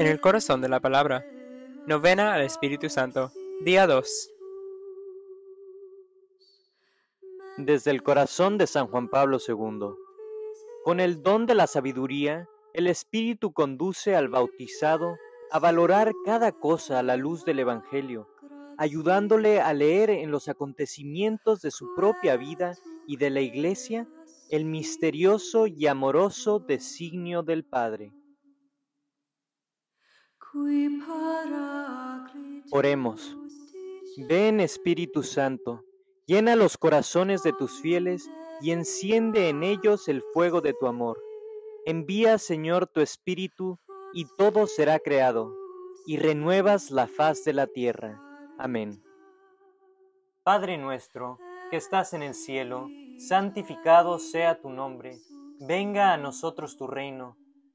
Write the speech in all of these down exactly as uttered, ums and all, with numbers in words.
En el Corazón de la Palabra. Novena al Espíritu Santo. Día dos. Desde el corazón de San Juan Pablo segundo. Con el don de la sabiduría, el Espíritu conduce al bautizado a valorar cada cosa a la luz del Evangelio, ayudándole a leer en los acontecimientos de su propia vida y de la Iglesia el misterioso y amoroso designio del Padre. Oremos. Ven, Espíritu Santo, llena los corazones de tus fieles y enciende en ellos el fuego de tu amor. Envía, Señor, tu Espíritu, y todo será creado, y renuevas la faz de la tierra. Amén. Padre nuestro, que estás en el cielo, santificado sea tu nombre. Venga a nosotros tu reino.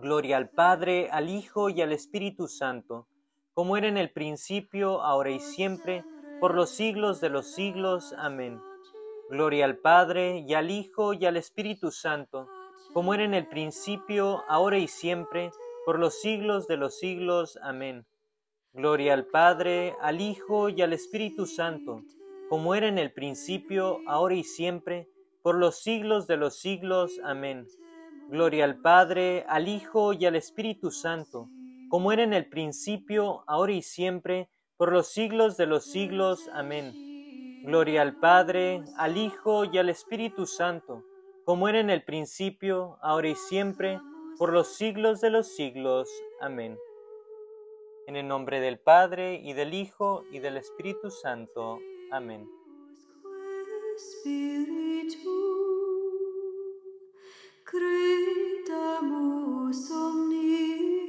Gloria al Padre, al Hijo y al Espíritu Santo, como era en el principio, ahora y siempre, por los siglos de los siglos. Amén. Gloria al Padre, y al Hijo y al Espíritu Santo, como era en el principio, ahora y siempre, por los siglos de los siglos. Amén. Gloria al Padre, al Hijo y al Espíritu Santo, como era en el principio, ahora y siempre, por los siglos de los siglos. Amén. Gloria al Padre, al Hijo y al Espíritu Santo, como era en el principio, ahora y siempre, por los siglos de los siglos. Amén. Gloria al Padre, al Hijo y al Espíritu Santo, como era en el principio, ahora y siempre, por los siglos de los siglos. Amén. En el nombre del Padre, y del Hijo, y del Espíritu Santo. Amén. Credamus omnia.